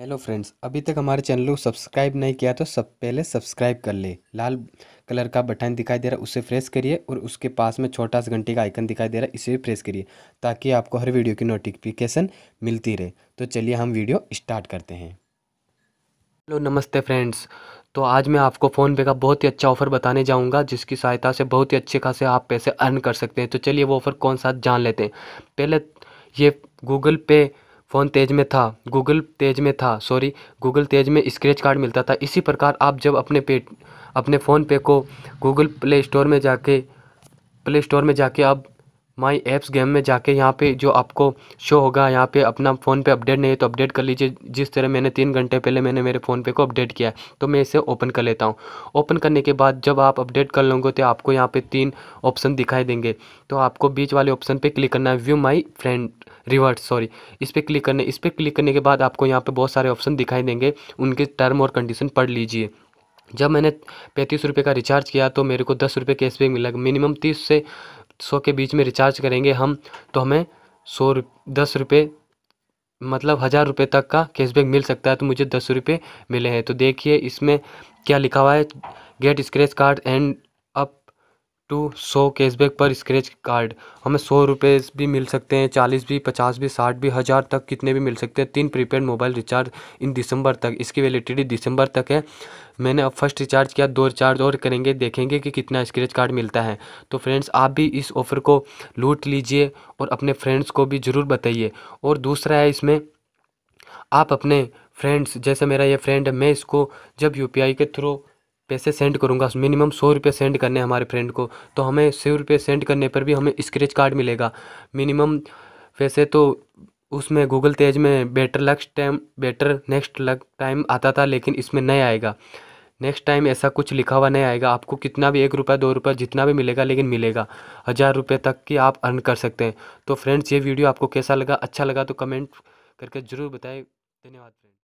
Hello friends, अभी तक हमारे चैनल को सब्सक्राइब नहीं किया तो सब पहले सब्सक्राइब कर ले। लाल कलर का बटन दिखाई दे रहा है, उसे प्रेस करिए और उसके पास में छोटा सा घंटी का आइकन दिखाई दे रहा है, इसे भी प्रेस करिए ताकि आपको हर वीडियो की नोटिफिकेशन मिलती रहे। तो चलिए हम वीडियो स्टार्ट करते हैं। हेलो नमस्ते फ्रेंड्स, तो आज मैं आपको फ़ोनपे का बहुत ही अच्छा ऑफ़र बताने जाऊंगा जिसकी सहायता से बहुत ही अच्छे खासे आप पैसे अर्न कर सकते हैं। तो चलिए वो ऑफ़र कौन सा जान लेते हैं। पहले ये गूगल पे गूगल तेज में स्क्रैच कार्ड मिलता था। इसी प्रकार आप जब अपने फ़ोन पे को गूगल प्ले स्टोर में जाके आप माई ऐप्स गेम में जाके यहाँ पे जो आपको शो होगा, यहाँ पे अपना फ़ोन पे अपडेट नहीं है तो अपडेट कर लीजिए। जिस तरह मैंने 3 घंटे पहले मैंने मेरे फ़ोन पे को अपडेट किया है, तो मैं इसे ओपन कर लेता हूँ। ओपन करने के बाद जब आप अपडेट कर लोगे तो आपको यहाँ पे 3 ऑप्शन दिखाई देंगे, तो आपको बीच वाले ऑप्शन पे क्लिक करना है, व्यू माई फ्रेंड रिवर्स इस पर क्लिक करना है। इस पर क्लिक करने के बाद आपको यहाँ पर बहुत सारे ऑप्शन दिखाई देंगे, उनके टर्म और कंडीशन पढ़ लीजिए। जब मैंने 35 रुपये का रिचार्ज किया तो मेरे को 10 रुपये कैशबैक मिला। मिनिमम 30 से 100 के बीच में रिचार्ज करेंगे हम तो हमें 10 रुपये मतलब 1000 रुपये तक का कैशबैक मिल सकता है। तो मुझे 10 रुपये मिले हैं। तो देखिए इसमें क्या लिखा हुआ है, get scratch card and up to 100 cashback पर स्क्रैच कार्ड। हमें 100 रुपये भी मिल सकते हैं, 40 भी, 50 भी, 60 भी, 1000 तक कितने भी मिल सकते हैं। 3 प्रीपेड मोबाइल रिचार्ज इन दिसंबर तक, इसकी वैलिडिटी दिसंबर तक है। मैंने अब फर्स्ट रिचार्ज किया, 2 रिचार्ज और करेंगे, देखेंगे कि कितना स्क्रैच कार्ड मिलता है। तो फ्रेंड्स आप भी इस ऑफ़र को लूट लीजिए और अपने फ्रेंड्स को भी ज़रूर बताइए। और दूसरा है इसमें आप अपने फ्रेंड्स, जैसे मेरा ये फ्रेंड है, मैं इसको जब UPI के थ्रू पैसे सेंड करूंगा, मिनिमम 100 रुपये सेंड करने हमारे फ्रेंड को, तो हमें 100 रुपये सेंड करने पर भी हमें स्क्रैच कार्ड मिलेगा मिनिमम। वैसे तो उसमें गूगल तेज में बेटर नेक्स्ट लक टाइम आता था, लेकिन इसमें नहीं आएगा नेक्स्ट टाइम, ऐसा कुछ लिखा हुआ नहीं आएगा। आपको कितना भी 1 रुपया 2 रुपया जितना भी मिलेगा, लेकिन मिलेगा 1000 रुपये तक की आप अर्न कर सकते हैं। तो फ्रेंड्स ये वीडियो आपको कैसा लगा, अच्छा लगा तो कमेंट करके ज़रूर बताएं। धन्यवाद।